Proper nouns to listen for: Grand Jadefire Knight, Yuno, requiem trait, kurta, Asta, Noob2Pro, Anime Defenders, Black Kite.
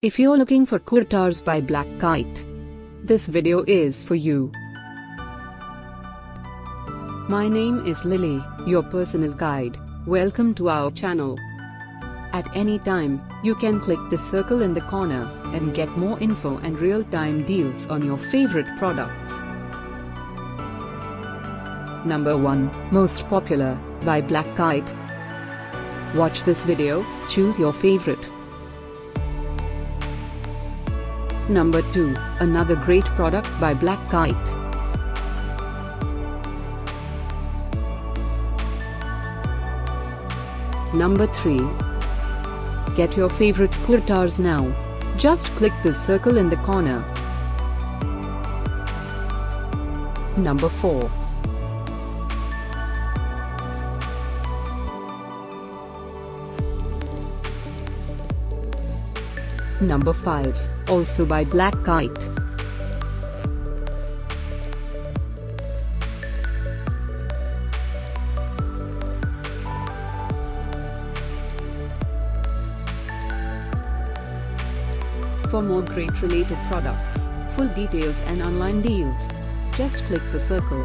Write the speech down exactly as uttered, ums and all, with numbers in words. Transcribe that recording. If you're looking for kurtas by Black Kite, this video is for you. My name is Lily, your personal guide. Welcome to our channel. At any time, you can click the circle in the corner and get more info and real-time deals on your favorite products. Number one. Most Popular by Black Kite. Watch this video, choose your favorite. Number two. Another great product by Black Kite. Number three. Get your favorite kurtas now. Just click the circle in the corner. Number four. Number five, also by Black Kite. For more great related products, full details and online deals, just click the circle.